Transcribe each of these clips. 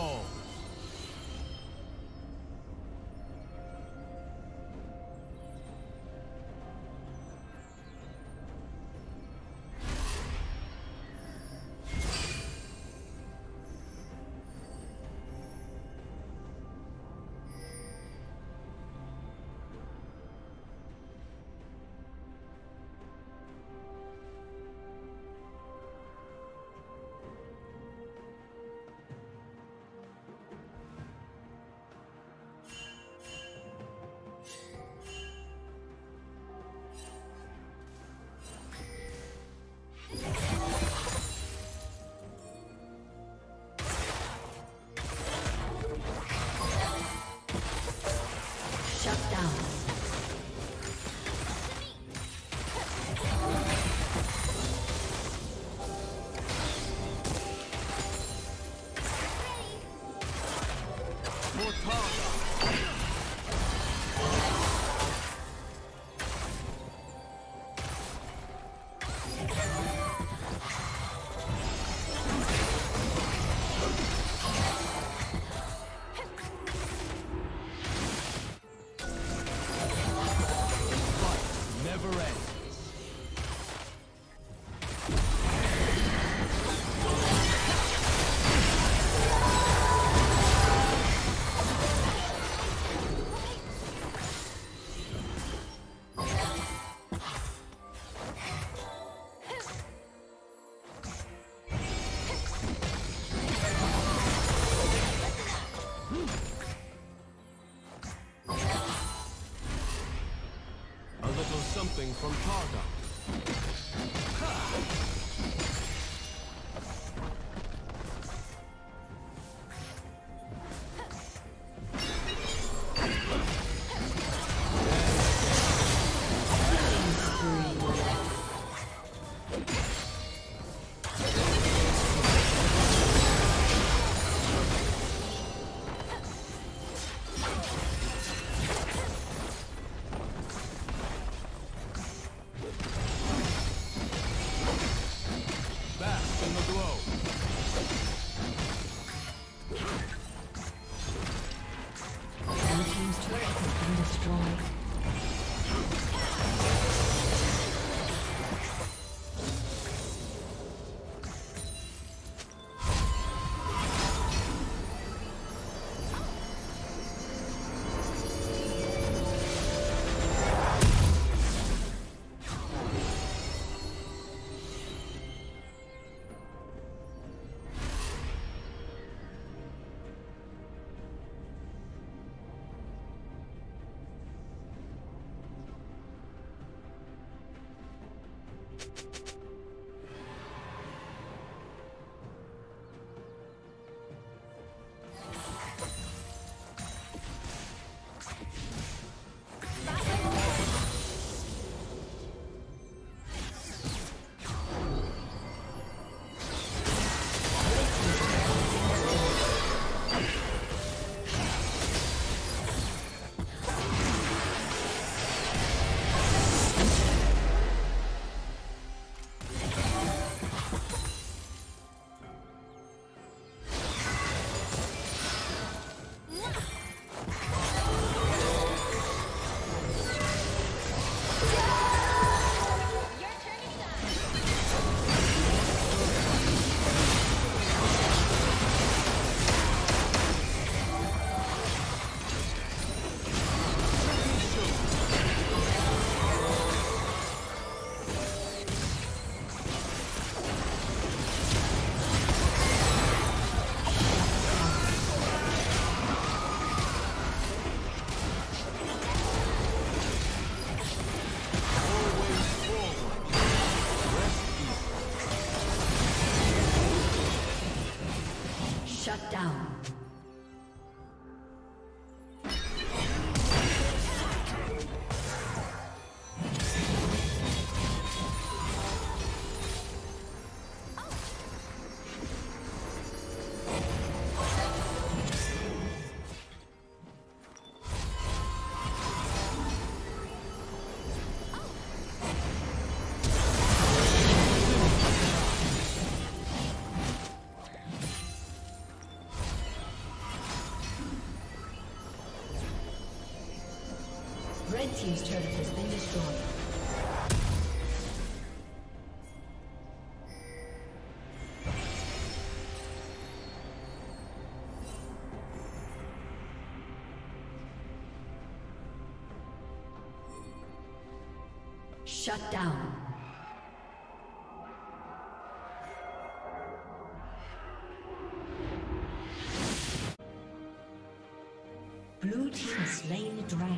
souls. Something from TARIC. Shut down. Red team's turret has been destroyed. Shut down. Blue team has slain the dragon.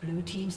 Blue team's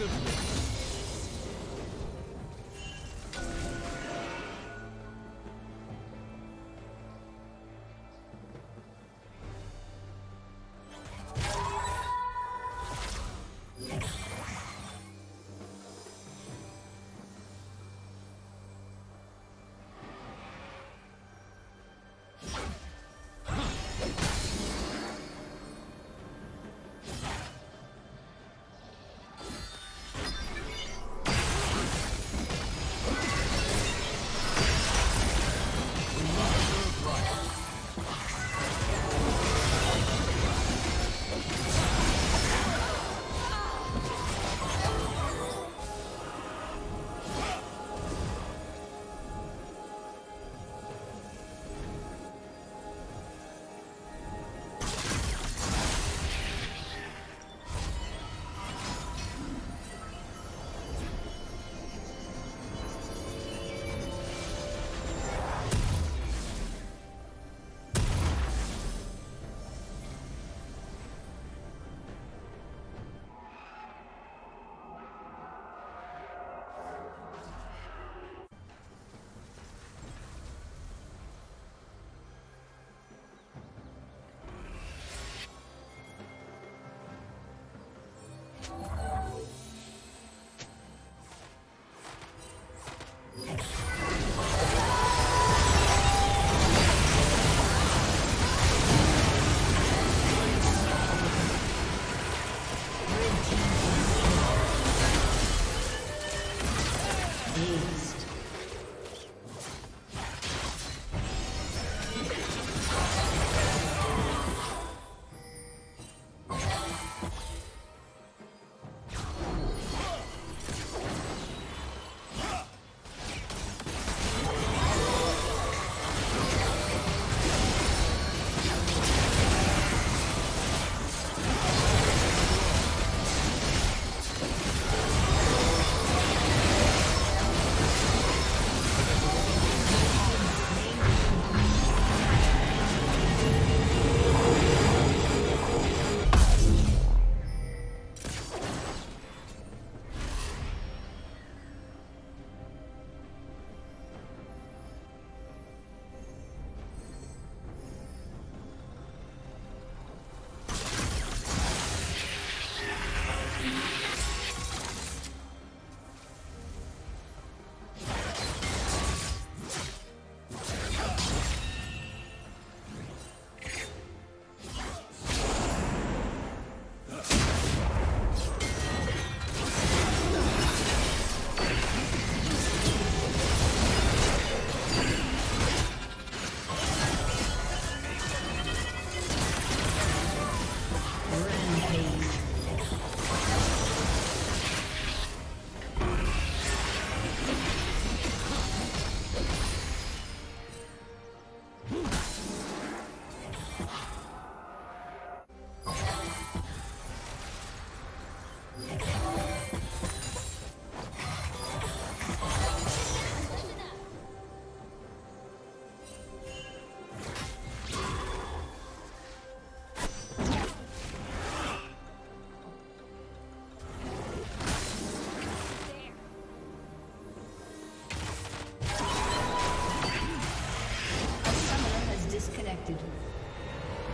Simply.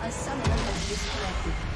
A summoner has disconnected.